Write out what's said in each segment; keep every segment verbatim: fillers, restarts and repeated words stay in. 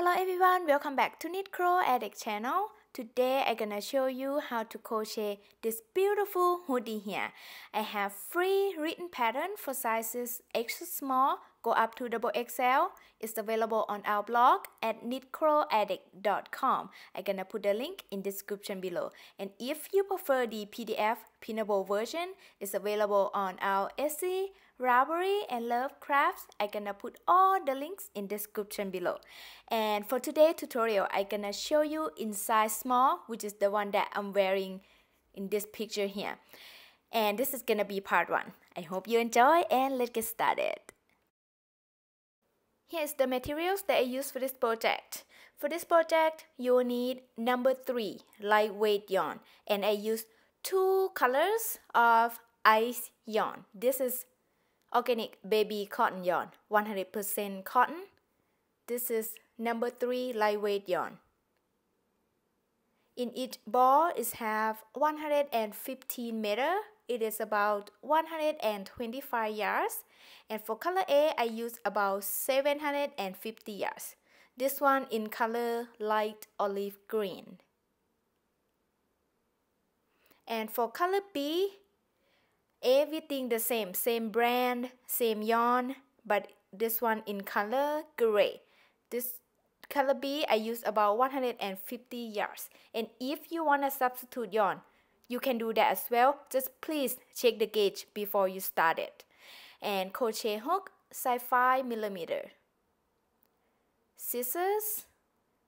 Hello everyone, welcome back to KnitcroAddict channel. Today I'm gonna show you how to crochet this beautiful hoodie here. I have free written pattern for sizes extra small go up to double X L. It's available on our blog at knit cro addict dot com. I'm gonna put the link in description below. And if you prefer the P D F pinnable version, it's available on our Etsy, Ravelry, and Lovecrafts. I'm gonna put all the links in description below. And for today's tutorial, I'm gonna show you in size small, which is the one that I'm wearing in this picture here. And this is gonna be part one. I hope you enjoy, and let's get started. Here's the materials that I use for this project. For this project, you will need number three lightweight yarn, and I use two colors of ICE yarn. This is organic baby cotton yarn, one hundred percent cotton. This is number three lightweight yarn. In each ball is have one hundred fifteen meter. It is about one hundred twenty-five yards. And for color A, I use about seven hundred fifty yards. This one in color light olive green. And for color B, everything the same, same brand, same yarn, but this one in color gray. This color B, I use about one hundred fifty yards. And if you want to substitute yarn, you can do that as well. Just please check the gauge before you start it. And crochet hook, size five millimeter. Scissors,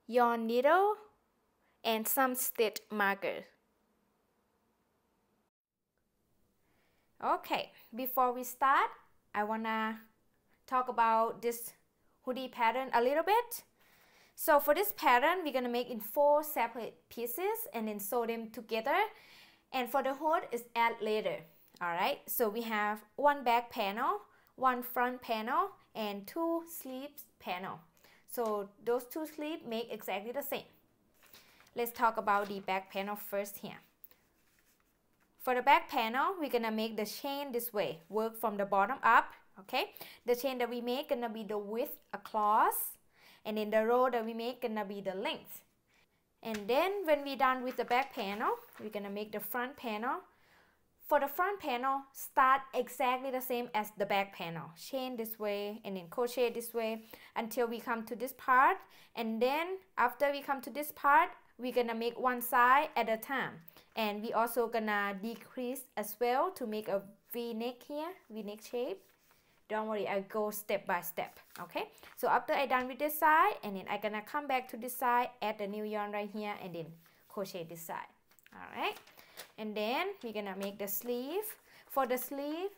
yarn needle, and some stitch marker. Okay, before we start, I wanna talk about this hoodie pattern a little bit. So for this pattern, we're gonna make in four separate pieces and then sew them together. And for the hood, it's add later. All right, so we have one back panel, one front panel, and two sleeves panel. So those two sleeves make exactly the same. Let's talk about the back panel first here. For the back panel, we're gonna make the chain this way, work from the bottom up, okay? The chain that we make gonna be the width across, and then the row that we make gonna be the length. And then when we're done with the back panel, we're gonna make the front panel. For the front panel, start exactly the same as the back panel. Chain this way and then crochet this way until we come to this part. And then after we come to this part, we're gonna make one side at a time. And we also gonna decrease as well to make a V-neck here, V-neck shape. Don't worry, I go step by step, okay? So after I done with this side, and then I gonna come back to this side, add the new yarn right here, and then crochet this side, all right? And then we're gonna make the sleeve. For the sleeve,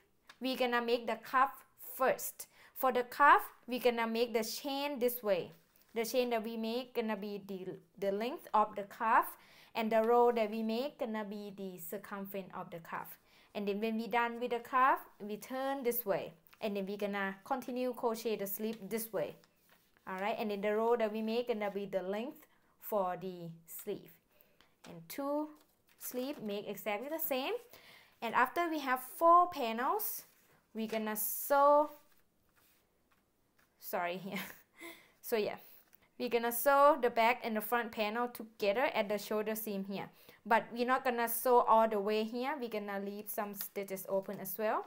we're gonna make the cuff first. For the cuff, we're gonna make the chain this way. The chain that we make gonna be the, the length of the cuff, and the row that we make gonna be the circumference of the cuff. And then when we're done with the cuff, we turn this way. And then we're gonna continue crochet the sleeve this way. All right, and then the row that we make gonna be the length for the sleeve. And two sleeves make exactly the same. And after we have four panels, we're gonna sew, sorry here. So yeah, we're gonna sew the back and the front panel together at the shoulder seam here. But we're not gonna sew all the way here. We're gonna leave some stitches open as well.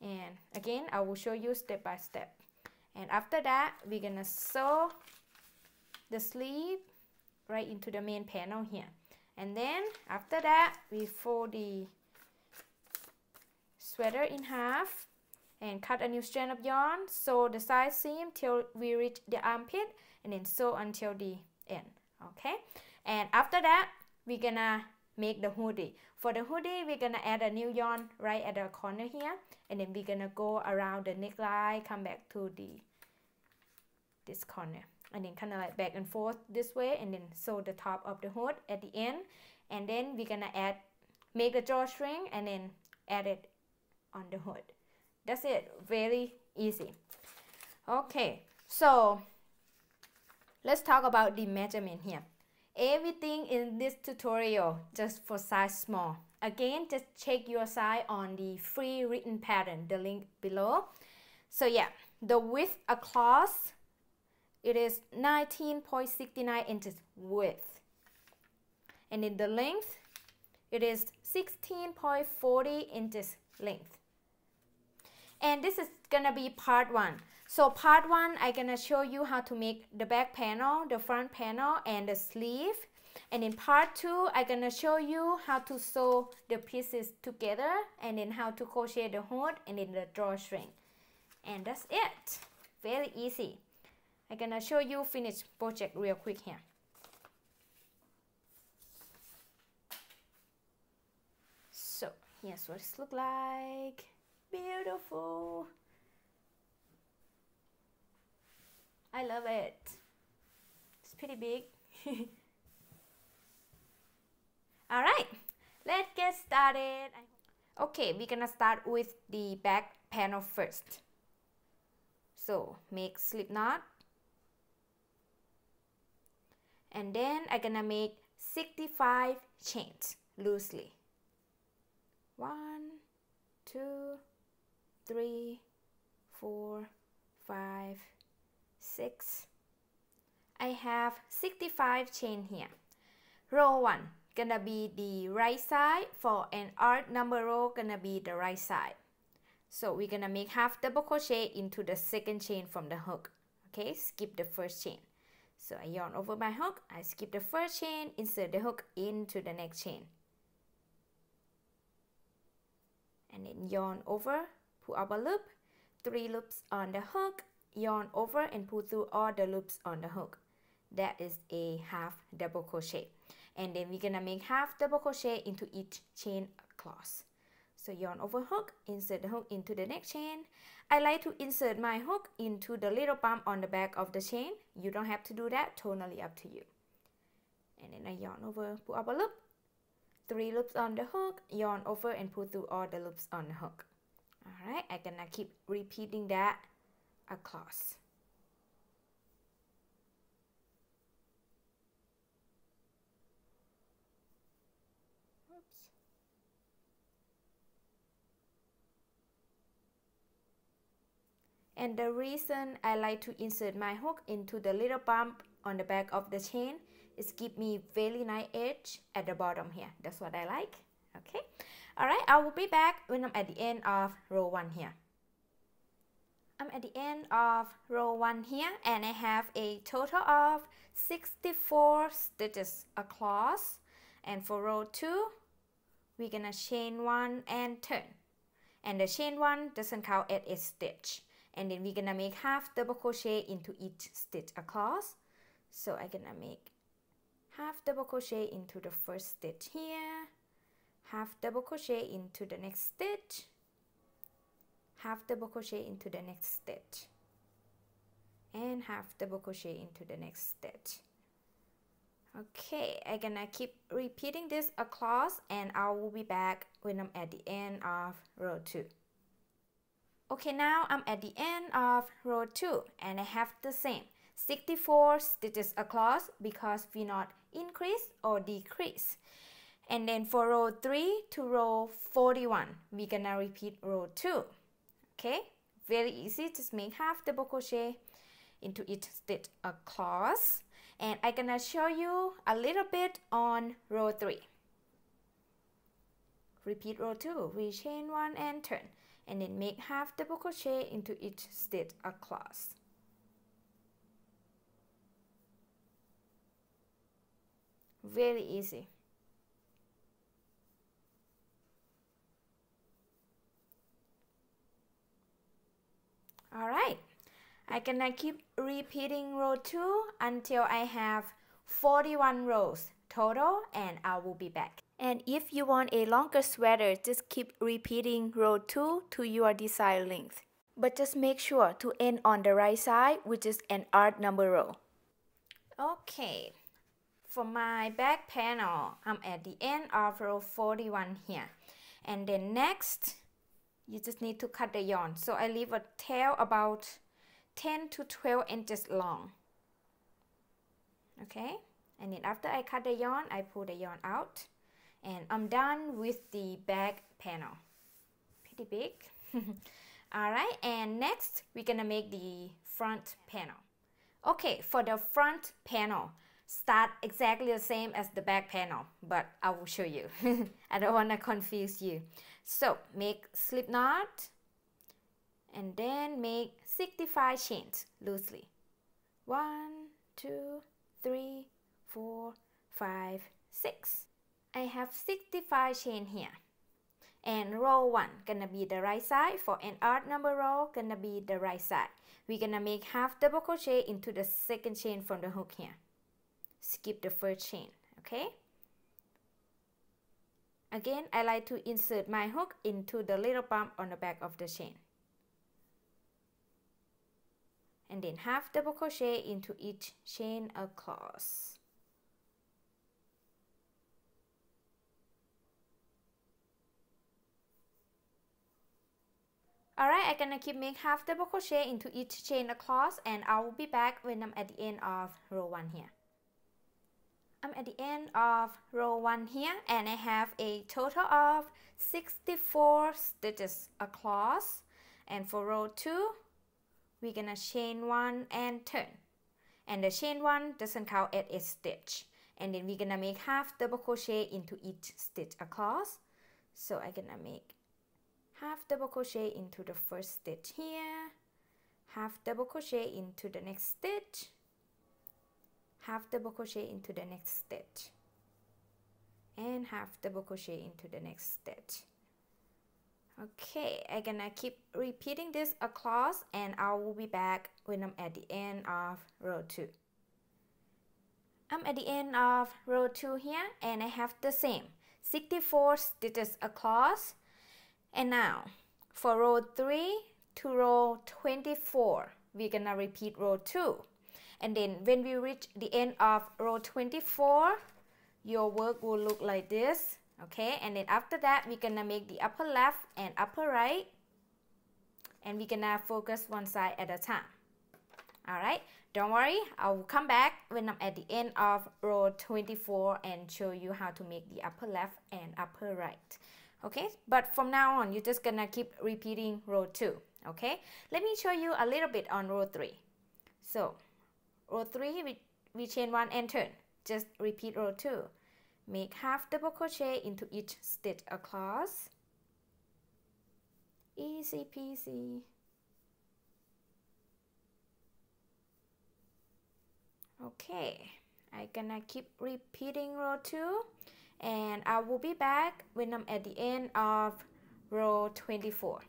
And again, I will show you step by step. And after that, we're gonna sew the sleeve right into the main panel here. And then after that, we fold the sweater in half and cut a new strand of yarn, sew the side seam till we reach the armpit, and then sew until the end, okay? And after that, we're gonna make the hoodie. For the hoodie, we're gonna add a new yarn right at the corner here, and then we're gonna go around the neckline, come back to the this corner, and then kind of like back and forth this way, and then sew the top of the hood at the end. And then we're gonna add, make the drawstring, and then add it on the hood. That's it, very easy. Okay, so let's talk about the measurement here. Everything in this tutorial just for size small. Again, just check your size on the free written pattern, the link below. So yeah, the width across It is nineteen point six nine inches width, and in the length it is sixteen point four zero inches length. And this is gonna be part one. So part one, I'm gonna show you how to make the back panel, the front panel, and the sleeve. And in part two, I'm gonna show you how to sew the pieces together, and then how to crochet the hood and then the drawstring. And that's it. Very easy. I'm gonna show you finished project real quick here. So here's what it looks like. Beautiful. I love it. It's pretty big. All right, let's get started. Okay, we're gonna start with the back panel first. So make slip knot, and then I'm gonna make sixty-five chains loosely. One, two, three, four, five, six. I have sixty-five chain here. Row one gonna be the right side, for an art number row gonna be the right side. So we're gonna make half double crochet into the second chain from the hook. Okay, skip the first chain. So I yarn over my hook, I skip the first chain, insert the hook into the next chain, and then yarn over, pull up a loop, three loops on the hook, yarn over and pull through all the loops on the hook. That is a half double crochet. And then we're gonna make half double crochet into each chain across. So yarn over hook, insert the hook into the next chain. I like to insert my hook into the little bump on the back of the chain. You don't have to do that, totally up to you. And then I yarn over, pull up a loop, three loops on the hook, yarn over and pull through all the loops on the hook. All right, I'm gonna keep repeating that across. And the reason I like to insert my hook into the little bump on the back of the chain is give me very nice edge at the bottom here. That's what I like. Okay. All right. I will be back when I'm at the end of row one here. I'm at the end of row one here, and I have a total of sixty-four stitches across. And for row two, we're gonna chain one and turn. And the chain one doesn't count as a stitch. And then we're gonna make half double crochet into each stitch across. So I'm gonna make half double crochet into the first stitch here, half double crochet into the next stitch, half double crochet into the next stitch, and half double crochet into the next stitch. Okay, I'm gonna keep repeating this across, and I will be back when I'm at the end of row two. Okay, now I'm at the end of row two, and I have the same sixty-four stitches across because we not increase or decrease. And then for row three to row forty-one, we're gonna repeat row two. Okay, very easy, just make half double crochet into each stitch across. And I'm gonna show you a little bit on row three. Repeat row two, we chain one and turn, and then make half double crochet into each stitch across. Very easy. All right, I'm gonna keep repeating row two until I have forty-one rows total, and I will be back. And if you want a longer sweater, just keep repeating row two to your desired length. But just make sure to end on the right side, which is an odd number row. Okay, for my back panel, I'm at the end of row forty-one here. And then next, you just need to cut the yarn. So I leave a tail about ten to twelve inches long. Okay, and then after I cut the yarn, I pull the yarn out. And I'm done with the back panel. Pretty big. All right, and next we're gonna make the front panel. Okay, for the front panel, start exactly the same as the back panel, but I will show you. I don't want to confuse you. So make slip knot and then make sixty-five chains loosely. One, two, three, four, five, six. I have sixty-five chains here. And row one gonna be the right side. For an odd number row, gonna be the right side. We're gonna make half double crochet into the second chain from the hook here. Skip the first chain, okay? Again, I like to insert my hook into the little bump on the back of the chain. And then half double crochet into each chain across. Alright, I'm gonna keep make half double crochet into each chain across, and I'll be back when I'm at the end of row one here. I'm at the end of row one here, and I have a total of sixty-four stitches across. And for row two, we're gonna chain one and turn. And the chain one doesn't count as a stitch. And then we're gonna make half double crochet into each stitch across. So I'm gonna make half double crochet into the first stitch here, half double crochet into the next stitch, half double crochet into the next stitch, and half double crochet into the next stitch. Okay, I'm gonna keep repeating this across, and I will be back when I'm at the end of row two. I'm at the end of row two here, and I have the same sixty-four stitches across. And now, for row three to row twenty-four, we're gonna repeat row two. And then when we reach the end of row twenty-four, your work will look like this, okay? And then after that, we're gonna make the upper left and upper right, and we're gonna focus one side at a time. All right, don't worry, I will come back when I'm at the end of row twenty-four and show you how to make the upper left and upper right. Okay, but from now on, you're just gonna keep repeating row two, okay? Let me show you a little bit on row three. So, row three, we, we chain one and turn. Just repeat row two. Make half double crochet into each stitch across. Easy peasy. Okay, I'm gonna keep repeating row two. And I will be back when I'm at the end of row twenty-four.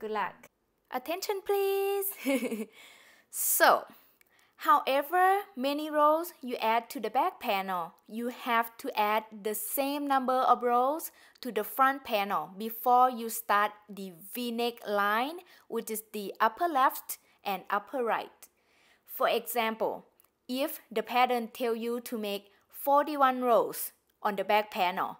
Good luck. Attention please. So, however many rows you add to the back panel, you have to add the same number of rows to the front panel before you start the V-neck line, which is the upper left and upper right. For example, if the pattern tells you to make forty-one rows on the back panel,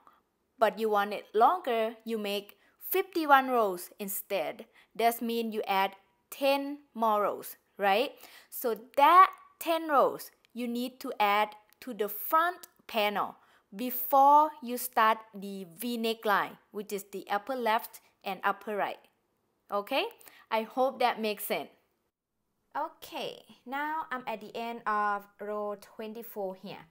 but you want it longer, you make fifty-one rows instead. That means you add ten more rows, right? So that ten rows you need to add to the front panel before you start the V-neck line, which is the upper left and upper right. Okay, I hope that makes sense. Okay, now I'm at the end of row twenty-four here.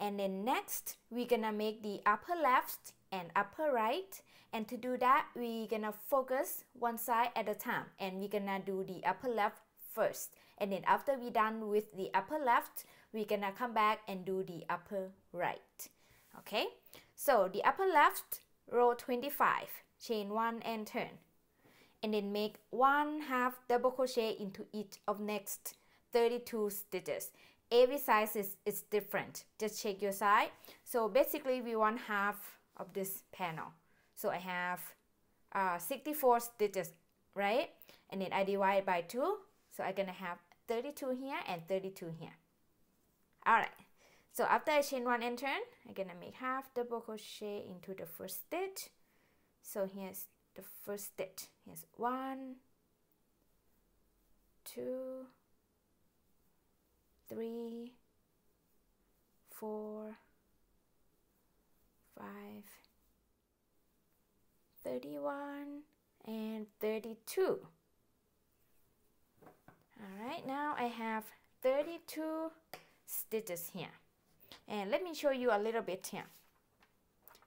And then next, we're gonna make the upper left and upper right. And to do that, we're gonna focus one side at a time. And we're gonna do the upper left first. And then after we're done with the upper left, we're gonna come back and do the upper right. Okay? So the upper left, row twenty-five, chain one and turn. And then make one half double crochet into each of next thirty-two stitches. Every size is, is different. Just check your side. So basically we want half of this panel. So I have uh, sixty-four stitches, right? And then I divide by two. So I'm gonna have thirty-two here and thirty-two here. All right. So after I chain one and turn, I'm gonna make half double crochet into the first stitch. So here's the first stitch. Here's one, two, three, four, five, thirty-one, and thirty-two. All right, now I have thirty-two stitches here, and let me show you a little bit here.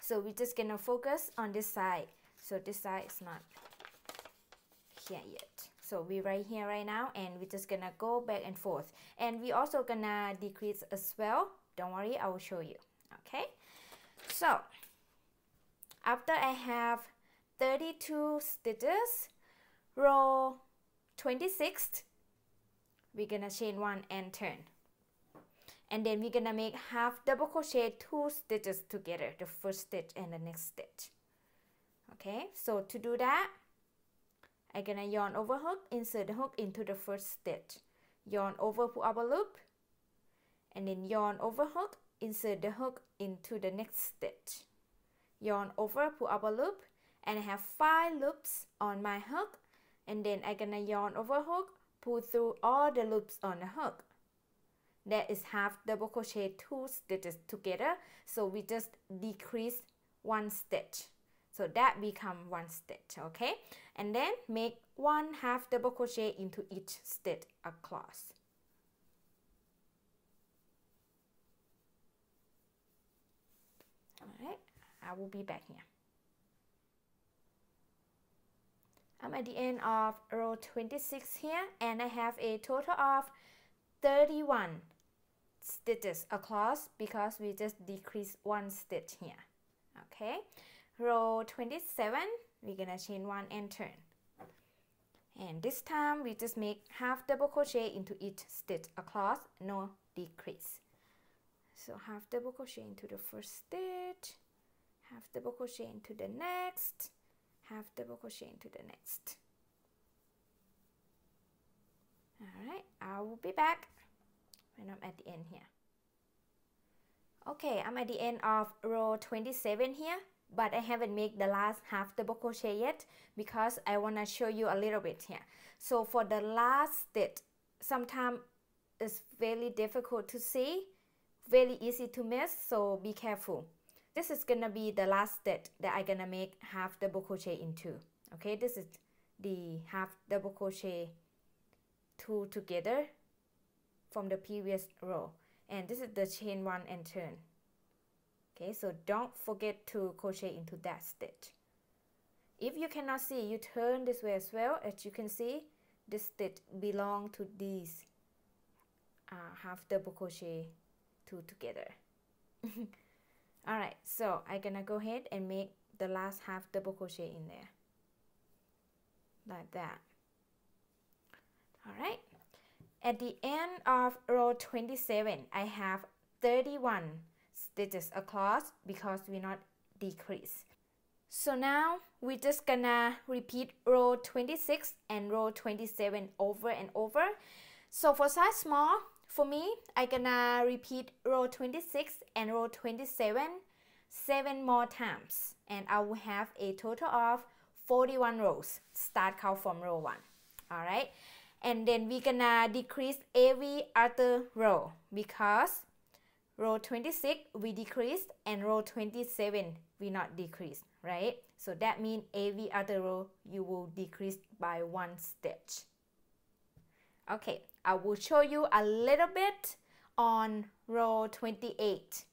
So we're just gonna focus on this side. So this side is not here yet. So we're right here right now, and we're just gonna go back and forth, and we also gonna decrease as well. Don't worry, I will show you. Okay, so after I have thirty-two stitches, row twenty-six, we're gonna chain one and turn, and then we're gonna make half double crochet, two stitches together, the first stitch and the next stitch. Okay, so to do that, I'm gonna yarn over hook, insert the hook into the first stitch, yarn over, pull up a loop, and then yarn over hook, insert the hook into the next stitch, yarn over, pull up a loop, and I have five loops on my hook, and then I'm gonna yarn over hook, pull through all the loops on the hook. That is half double crochet, two stitches together, so we just decrease one stitch. So that become one stitch, okay? And then make one half double crochet into each stitch across. All right, I will be back here. I'm at the end of row twenty-six here, and I have a total of thirty-one stitches across because we just decreased one stitch here, okay? Row twenty-seven, we're gonna chain one and turn, and this time we just make half double crochet into each stitch across, no decrease. So half double crochet into the first stitch, half double crochet into the next, half double crochet into the next. All right, I will be back when I'm at the end here. Okay, I'm at the end of row twenty-seven here, but I haven't made the last half double crochet yet because I want to show you a little bit here. So for the last stitch, sometimes it's very difficult to see, very easy to miss, so be careful. This is gonna be the last stitch that I'm gonna make half double crochet into. Okay, this is the half double crochet two together from the previous row, and this is the chain one and turn. Okay, so don't forget to crochet into that stitch. If you cannot see, you turn this way as well. As you can see, this stitch belongs to these uh, half double crochet two together. All right, so I'm gonna go ahead and make the last half double crochet in there, like that. All right, at the end of row twenty-seven, I have thirty-one stitches across because we not decrease. So now we're just gonna repeat row twenty-six and row twenty-seven over and over. So for size small, for me, I'm gonna repeat row twenty-six and row twenty-seven seven more times, and I will have a total of forty-one rows. Start count from row one. All right, and then we're gonna decrease every other row because row twenty-six we decreased and row twenty-seven we not decreased, right? So that means every other row you will decrease by one stitch. Okay, I will show you a little bit on row twenty-eight.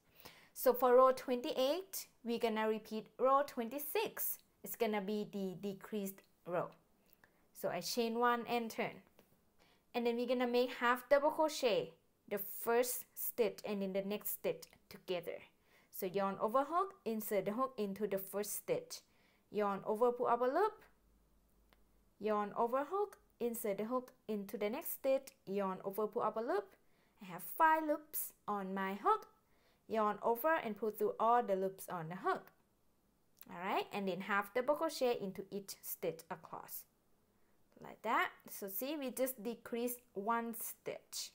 So for row twenty-eight, we're gonna repeat row twenty-six. It's gonna be the decreased row. So I chain one and turn, and then we're gonna make half double crochet the first stitch and in the next stitch together. So yarn over hook, insert the hook into the first stitch, yarn over, pull up a loop, yarn over hook, insert the hook into the next stitch, yarn over, pull up a loop. I have five loops on my hook, yarn over and pull through all the loops on the hook. All right, and then half double crochet into each stitch across, like that. So see, we just decrease one stitch.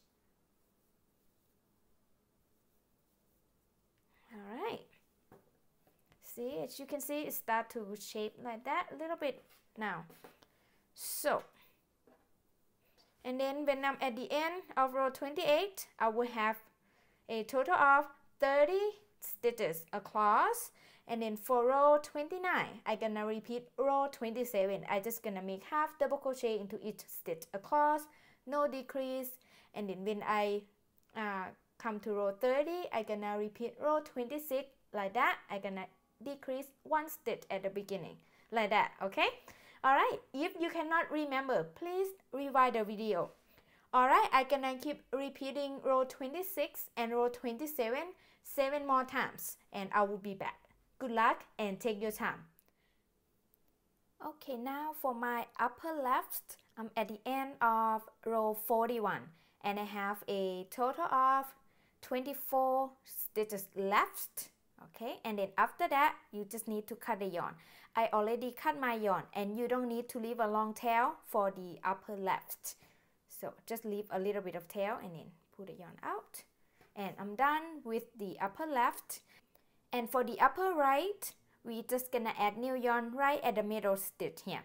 All right, see, as you can see, it start to shape like that a little bit now. So, and then when I'm at the end of row twenty-eight, I will have a total of thirty stitches across. And then for row twenty-nine, I'm gonna repeat row twenty-seven. I'm just gonna make half double crochet into each stitch across, no decrease, and then when I uh, come to row thirty, I gonna repeat row twenty-six like that. I gonna decrease one stitch at the beginning like that. Okay, all right. If you cannot remember, please rewind the video. All right, I gonna keep repeating row twenty-six and row twenty-seven seven more times, and I will be back. Good luck and take your time. Okay, now for my upper left, I'm at the end of row forty-one, and I have a total of twenty-four stitches left. Okay, and then after that, you just need to cut the yarn. I already cut my yarn, and you don't need to leave a long tail for the upper left. So just leave a little bit of tail and then pull the yarn out. And I'm done with the upper left. And for the upper right, we just gonna add new yarn right at the middle stitch here.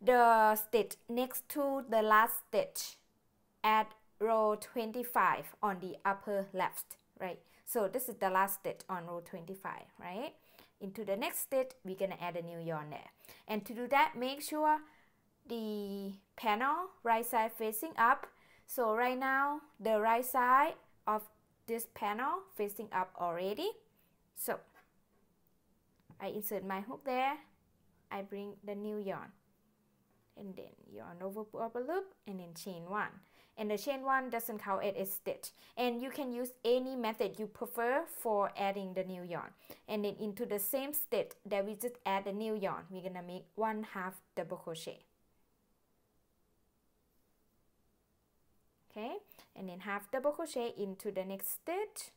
The stitch next to the last stitch at row twenty-five on the upper left, right? So this is the last stitch on row twenty-five, right? Into the next stitch, we're gonna add a new yarn there. And to do that, make sure the panel right side facing up. So right now, the right side of this panel facing up already. So I insert my hook there, I bring the new yarn, and then yarn over upper loop, and then chain one. And the chain one doesn't count as a stitch, and you can use any method you prefer for adding the new yarn. And then into the same stitch that we just add the new yarn, we're gonna make one half double crochet. Okay, and then half double crochet into the next stitch,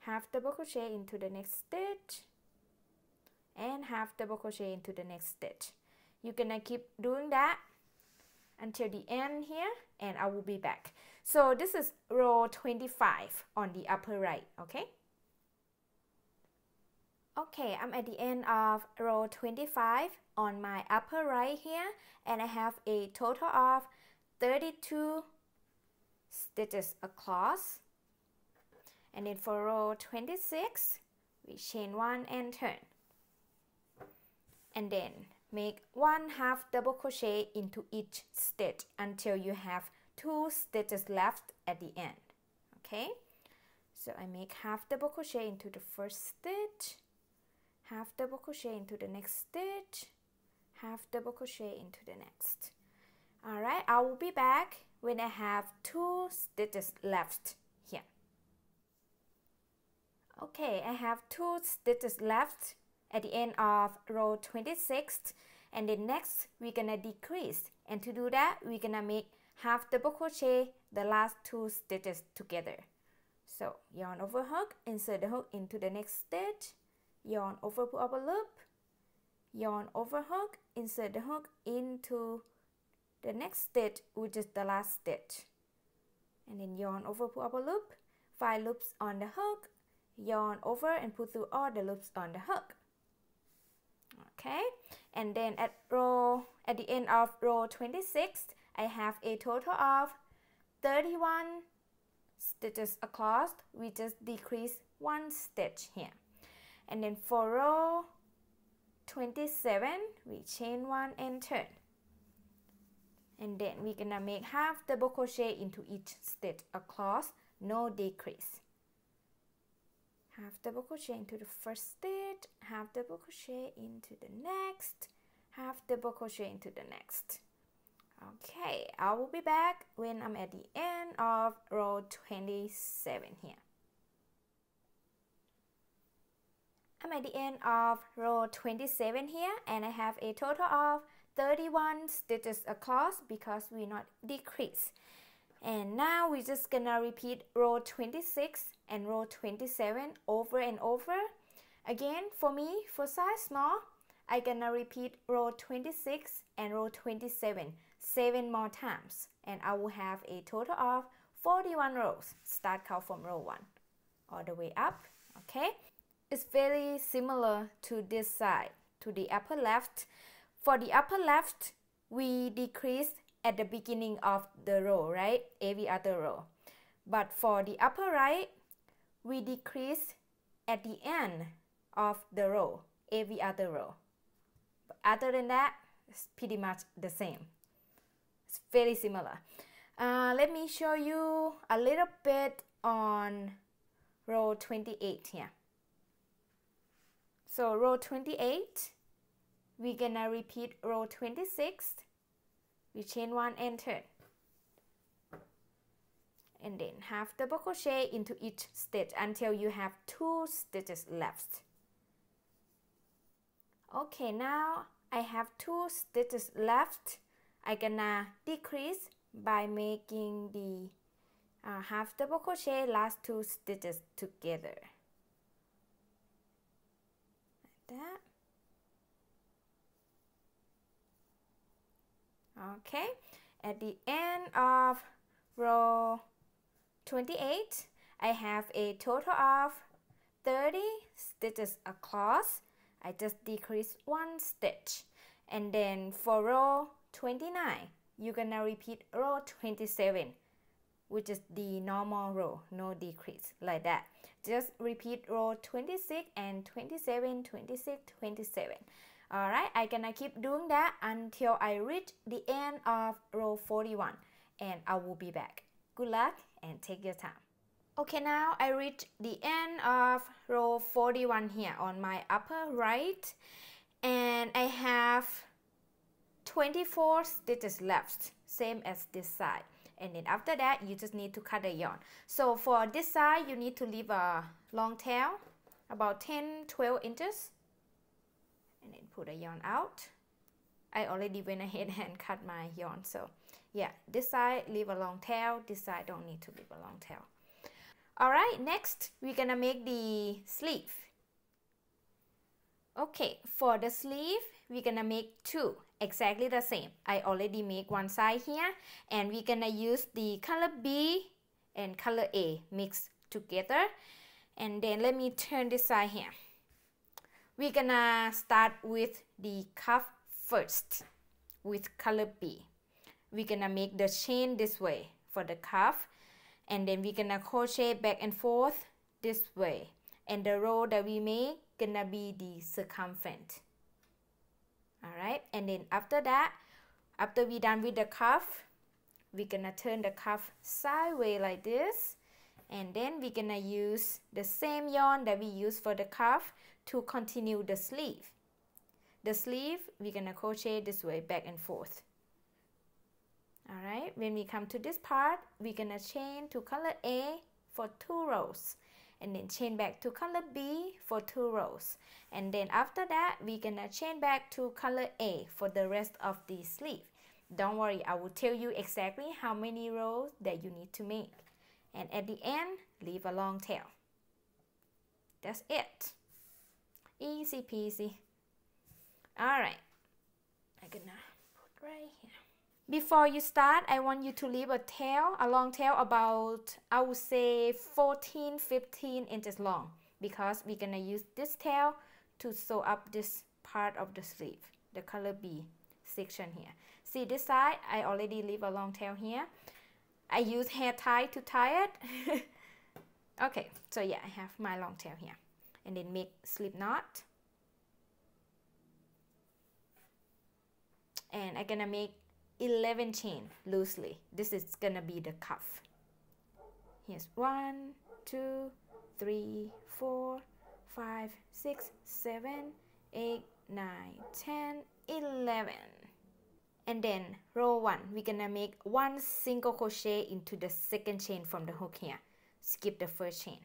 half double crochet into the next stitch, and half double crochet into the next stitch. You're gonna keep doing that until the end here, and I will be back. So this is row twenty-five on the upper right. Okay, okay, I'm at the end of row twenty-five on my upper right here, and I have a total of thirty-two stitches across. And then for row twenty-six, we chain one and turn, and then make one half double crochet into each stitch until you have two stitches left at the end. Okay, so I make half double crochet into the first stitch, half double crochet into the next stitch, half double crochet into the next. All right, I will be back when I have two stitches left here. Okay, I have two stitches left at the end of row twenty-six, and then next we're gonna decrease, and to do that we're gonna make half double crochet the last two stitches together. So yarn over hook, insert the hook into the next stitch, yarn over pull upper loop, yarn over hook, insert the hook into the next stitch, which is the last stitch, and then yarn over pull upper loop, five loops on the hook, yarn over and pull through all the loops on the hook. Okay, and then at row at the end of row twenty-six, I have a total of thirty-one stitches across. We just decrease one stitch here, and then for row twenty-seven, we chain one and turn, and then we're gonna make half double crochet into each stitch across, no decrease. Half double crochet into the first stitch, half double crochet into the next, half double crochet into the next. Okay, I will be back when I'm at the end of row twenty-seven here. I'm at the end of row twenty-seven here, and I have a total of thirty-one stitches across because we not decrease. And now we're just gonna repeat row twenty-six and row twenty-seven over and over again. For me, for size small, I gonna repeat row twenty-six and row twenty-seven seven more times, and I will have a total of forty-one rows. Start count from row one all the way up. Okay, it's very similar to this side, to the upper left. For the upper left, we decrease at the beginning of the row, right? Every other row. But for the upper right, we decrease at the end of the row, every other row. But other than that, it's pretty much the same. It's very similar. Uh, let me show you a little bit on row twenty-eight here. So row twenty-eight, we're gonna repeat row twenty-six. We chain one and turn, and then half double crochet into each stitch until you have two stitches left. Okay, now I have two stitches left. I'm gonna decrease by making the uh, half double crochet last two stitches together, like that. Okay, at the end of row twenty-eight, I have a total of thirty stitches across. I just decrease one stitch, and then for row twenty-nine, you're gonna repeat row twenty-seven, which is the normal row, no decrease, like that. Just repeat row twenty-six and twenty-seven, twenty-six, twenty-seven. All right, I'm gonna keep doing that until I reach the end of row forty-one, and I will be back. Good luck and take your time. Okay, now I reach the end of row forty-one here on my upper right, and I have twenty-four stitches left, same as this side. And then after that, you just need to cut the yarn. So for this side, you need to leave a long tail, about ten to twelve inches. And then pull the yarn out. I already went ahead and cut my yarn, so yeah, this side leave a long tail, this side don't need to leave a long tail. All right, next we're gonna make the sleeve. Okay, for the sleeve we're gonna make two, exactly the same. I already made one side here, and we're gonna use the color B and color A mixed together. And then let me turn this side here. We're gonna start with the cuff first with color B. We're gonna make the chain this way for the cuff, and then we're gonna crochet back and forth this way, and the row that we make gonna be the circumference. All right, and then after that, after we're done with the cuff, we're gonna turn the cuff sideways like this, and then we're gonna use the same yarn that we used for the cuff to continue the sleeve. The sleeve, we're gonna crochet this way back and forth. All right, when we come to this part, we're gonna chain to color A for two rows, and then chain back to color B for two rows. And then after that, we're gonna chain back to color A for the rest of the sleeve. Don't worry, I will tell you exactly how many rows that you need to make. And at the end, leave a long tail. That's it. Easy peasy. All right, I'm gonna put right here. Before you start, I want you to leave a tail, a long tail about, I would say fourteen to fifteen inches long, because we're gonna use this tail to sew up this part of the sleeve, the color B section here. See this side, I already leave a long tail here. I use hair tie to tie it. Okay, so yeah, I have my long tail here. And then make slip knot. And I'm gonna make eleven chain loosely. This is gonna be the cuff. Here's one, two, three, four, five, six, seven, eight, nine, ten, eleven. And then row one, we're gonna make one single crochet into the second chain from the hook here. Skip the first chain.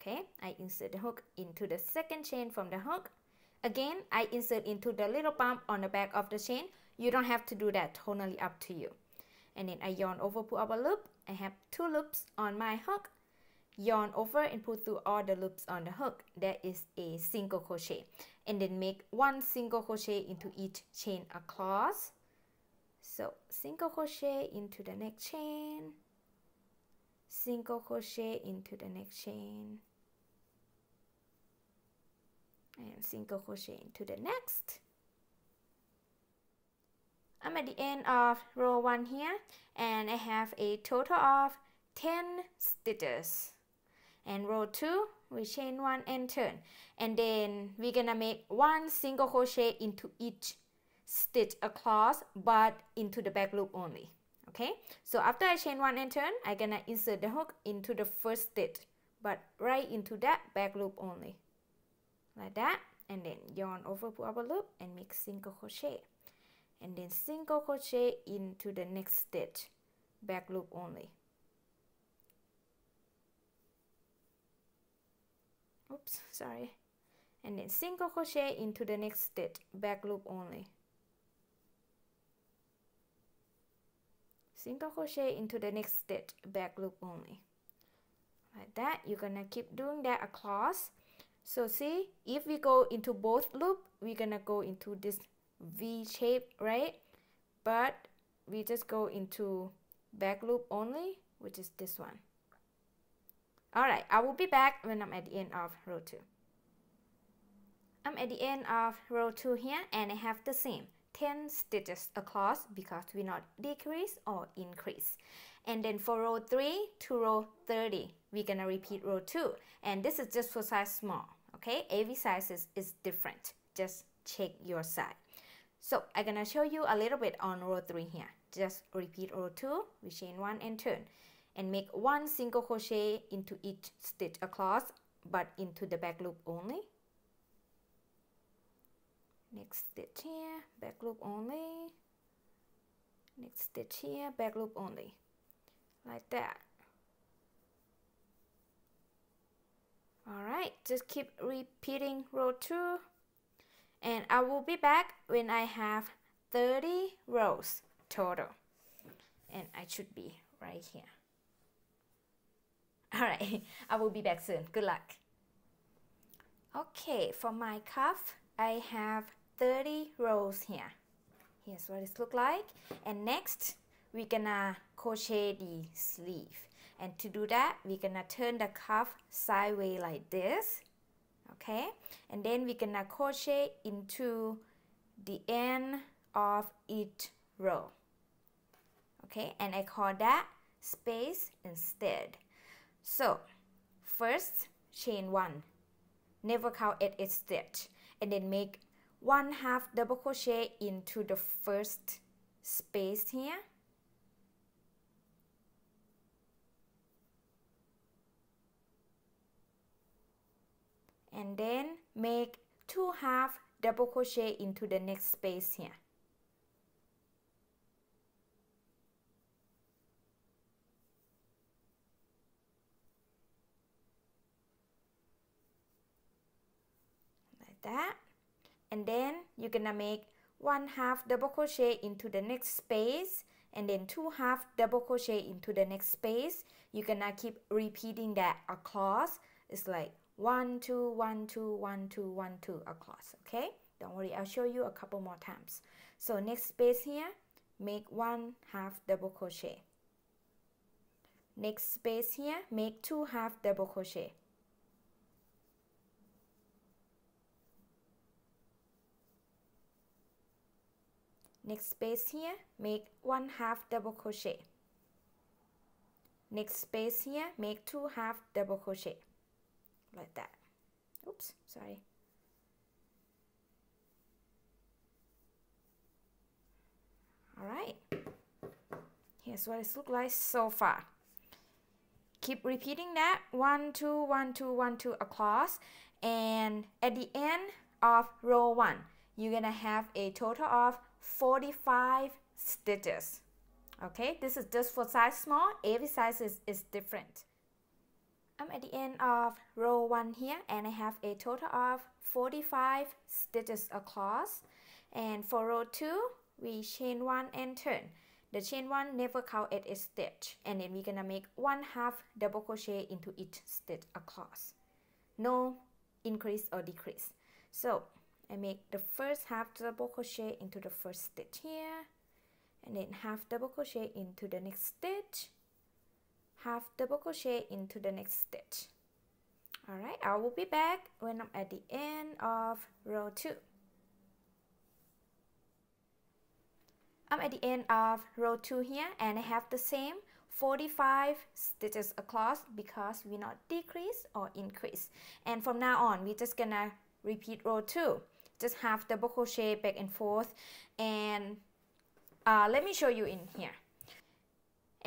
Okay, I insert the hook into the second chain from the hook. Again, I insert into the little bump on the back of the chain. You don't have to do that, totally up to you. And then I yarn over, pull up a loop. I have two loops on my hook. Yarn over and pull through all the loops on the hook. That is a single crochet. And then make one single crochet into each chain across. So single crochet into the next chain. Single crochet into the next chain. And single crochet into the next. I'm at the end of row one here, and I have a total of ten stitches. And row two, we chain one and turn, and then we're gonna make one single crochet into each stitch across, but into the back loop only. Okay, so after I chain one and turn, I'm gonna insert the hook into the first stitch, but right into that back loop only, like that, and then yarn over to our loop and make single crochet, and then single crochet into the next stitch, back loop only. Oops, sorry. And then single crochet into the next stitch, back loop only. Single crochet into the next stitch, back loop only. Like that, you're gonna keep doing that across. So see, if we go into both loop, we're gonna go into this V shape, right? But we just go into back loop only, which is this one. Alright, I will be back when I'm at the end of row two. I'm at the end of row two here, and I have the same ten stitches across because we not decrease or increase. And then for row three to row thirty, we're gonna repeat row two, and this is just for size small. Okay, every sizes is different, just check your size. So I'm gonna show you a little bit on row three here. Just repeat row two, we chain one and turn, and make one single crochet into each stitch across, but into the back loop only. Next stitch here, back loop only. Next stitch here, back loop only, like that. All right, just keep repeating row two, and I will be back when I have thirty rows total, and I should be right here. All right, I will be back soon. Good luck. Okay, for my cuff, I have thirty rows here. Here's what it looks like. And next, we're gonna crochet the sleeve. And to do that, we're gonna turn the cuff sideways like this. Okay, and then we're gonna crochet into the end of each row. Okay, and I call that space instead. So, first, chain one, never count at each stitch, and then make one half double crochet into the first space here. And then make two half double crochet into the next space here. That, and then you're gonna make one half double crochet into the next space, and then two half double crochet into the next space. You're gonna keep repeating that across. It's like one two one two one two one two across. Okay, don't worry, I'll show you a couple more times. So next space here, make one half double crochet. Next space here, make two half double crochet. Next space here, make one half double crochet. Next space here, make two half double crochet, like that. Oops, sorry. All right, here's what it looks like so far. Keep repeating that, one, two, one, two, one, two across, and at the end of row one, you're gonna have a total of forty-five stitches. Okay, this is just for size small, every size is, is different. I'm at the end of row one here, and I have a total of forty-five stitches across. And for row two, we chain one and turn. The chain one never count at each stitch, and then we're gonna make one half double crochet into each stitch across, no increase or decrease. So I make the first half double crochet into the first stitch here, and then half double crochet into the next stitch, half double crochet into the next stitch. All right, I will be back when I'm at the end of row two. I'm at the end of row two here, and I have the same forty-five stitches across because we not decrease or increase. And from now on, we're just gonna repeat row two. Just half double crochet back and forth, and uh, let me show you in here.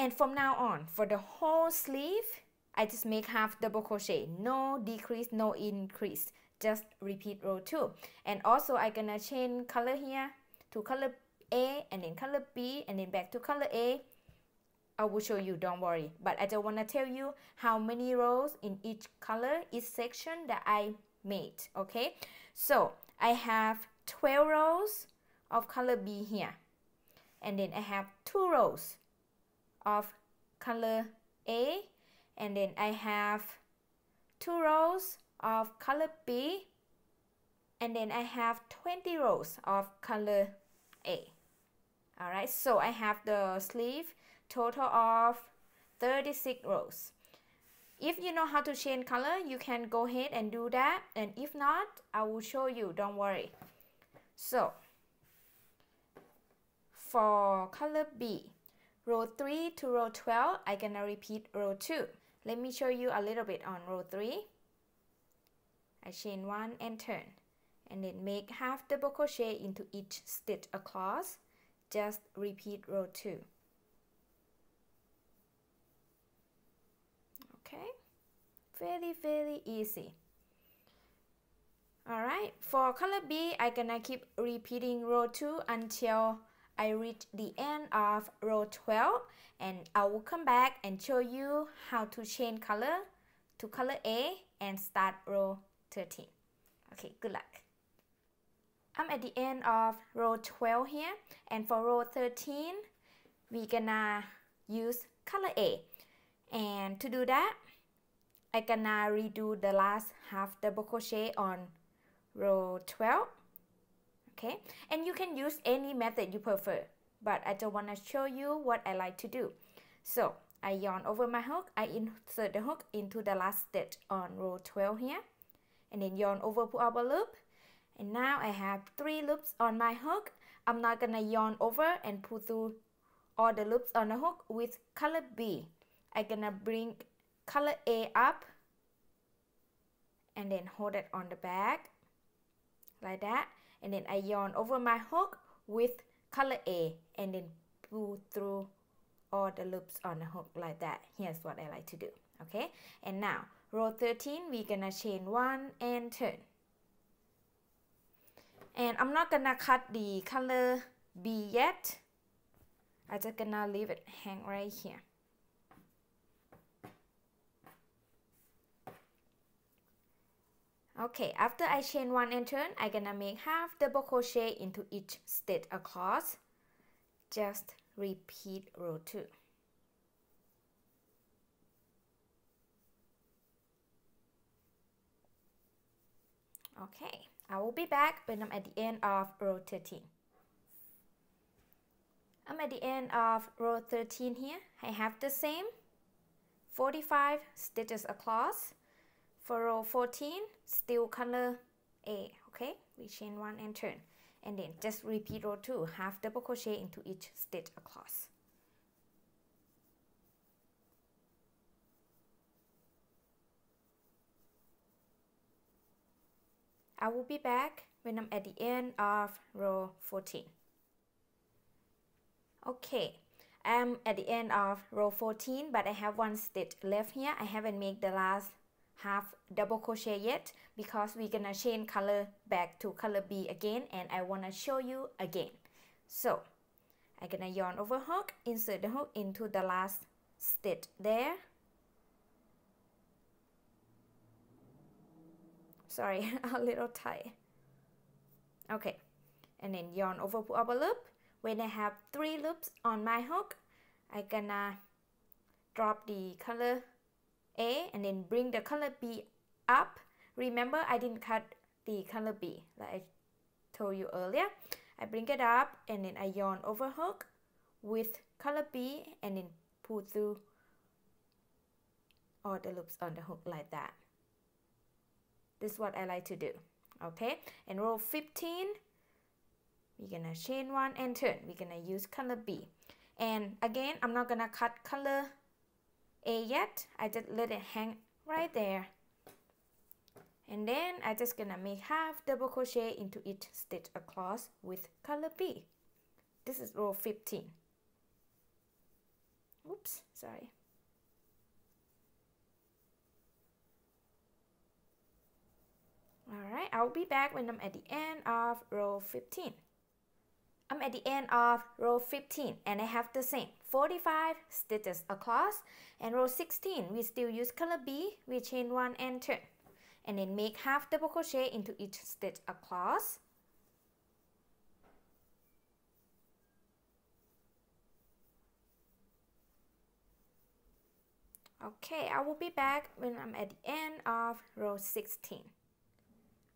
and from now on, for the whole sleeve, I just make half double crochet, no decrease, no increase, just repeat row two. And also I'm gonna change color here to color A and then color B and then back to color A. I will show you, don't worry, but I just want to tell you how many rows in each color, each section that I made. Okay, so I have twelve rows of color B here, and then I have two rows of color A, and then I have two rows of color B, and then I have twenty rows of color A. Alright, so I have the sleeve total of thirty-six rows. If you know how to change color, you can go ahead and do that, and if not, I will show you, don't worry. So for color B, row three to row twelve, I'm gonna repeat row two. Let me show you a little bit on row three. I chain one and turn, and then make half double crochet into each stitch across, just repeat row two. Okay, very very easy. Alright, for color B, I'm gonna keep repeating row two until I reach the end of row twelve, and I will come back and show you how to change color to color A and start row thirteen. Okay, good luck. I'm at the end of row twelve here, and for row thirteen, we're gonna use color A. And to do that, I'm gonna redo the last half double crochet on row twelve. Okay, and you can use any method you prefer, but I just want to show you what I like to do. So I yarn over my hook, I insert the hook into the last stitch on row twelve here, and then yarn over, pull up a loop, and now I have three loops on my hook. I'm not gonna yarn over and pull through all the loops on the hook with color B. I'm gonna bring color A up and then hold it on the back like that, and then I yarn over my hook with color A and then pull through all the loops on the hook like that. Here's what I like to do. Okay, and now row thirteen, we're gonna chain one and turn, and I'm not gonna cut the color B yet. I'm just gonna leave it hang right here. Okay, after I chain one and turn, I'm gonna make half double crochet into each stitch across, just repeat row two. Okay, I will be back when I'm at the end of row thirteen. I'm at the end of row thirteen here. I have the same forty-five stitches across. For row fourteen, still color A, okay? We chain one and turn, and then just repeat row two, half double crochet into each stitch across. I will be back when I'm at the end of row fourteen. Okay, I'm at the end of row fourteen, but I have one stitch left here. I haven't made the last half double crochet yet because we're gonna change color back to color B again, and I want to show you again. So I'm gonna yarn over hook, insert the hook into the last stitch there. Sorry, a little tight. Okay, and then yarn over, pull up a loop. When I have three loops on my hook, I'm gonna drop the color A and then bring the color B up. Remember, I didn't cut the color B like I told you earlier. I bring it up and then I yarn over hook with color B and then pull through all the loops on the hook like that. This is what I like to do. Okay, and row fifteen, we're gonna chain one and turn. We're gonna use color B, and again, I'm not gonna cut color A yet. I just let it hang right there, and then I just gonna make half double crochet into each stitch across with color B. This is row fifteen. Oops, sorry. Alright, I'll be back when I'm at the end of row fifteen. I'm at the end of row fifteen and I have the same forty-five stitches across. And row sixteen, we still use color B, we chain one and turn. And then make half double crochet into each stitch across. Okay, I will be back when I'm at the end of row sixteen.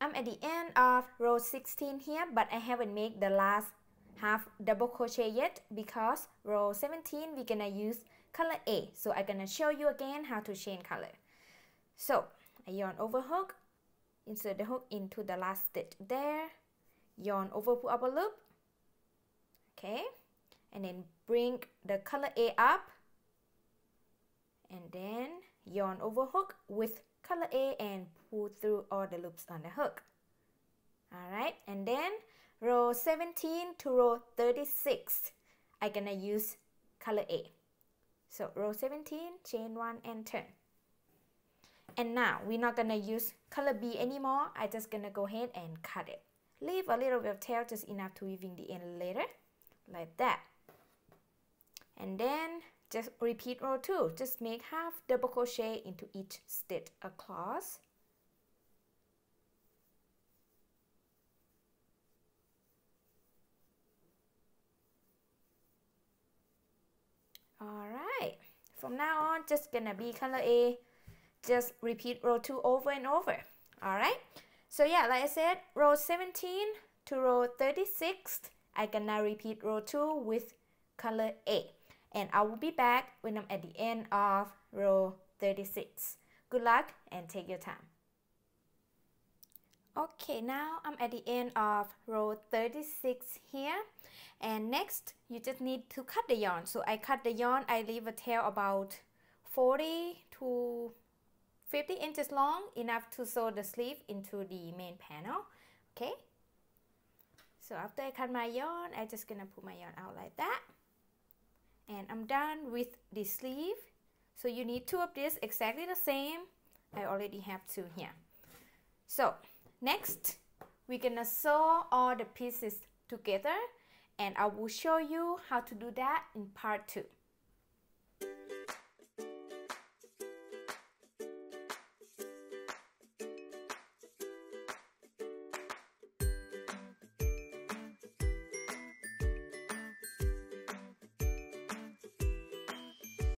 I'm at the end of row sixteen here, but I haven't made the last half double crochet yet because row seventeen we're gonna use color A. So I'm gonna show you again how to chain color. So I yarn over hook, insert the hook into the last stitch there, yarn over pull up a loop, okay, and then bring the color A up, and then yarn over hook with color A and pull through all the loops on the hook. Alright, and then row seventeen to row thirty-six, I'm gonna use color A. So row seventeen, chain one and turn. And now we're not gonna use color B anymore, I'm just gonna go ahead and cut it. Leave a little bit of tail, just enough to weave in the end later, like that. And then just repeat row two, just make half double crochet into each stitch across. Alright, from now on just gonna be color A, just repeat row two over and over. Alright, so yeah, like I said, row seventeen to row thirty-six, I'm gonna repeat row two with color A. And I will be back when I'm at the end of row thirty-six. Good luck and take your time. Okay, now I'm at the end of row thirty-six here. And next, you just need to cut the yarn. So I cut the yarn, I leave a tail about forty to fifty inches long, enough to sew the sleeve into the main panel, okay? So after I cut my yarn, I'm just gonna put my yarn out like that. And I'm done with the sleeve. So you need two of this, exactly the same. I already have two here. So next, we're gonna sew all the pieces together and I will show you how to do that in part two.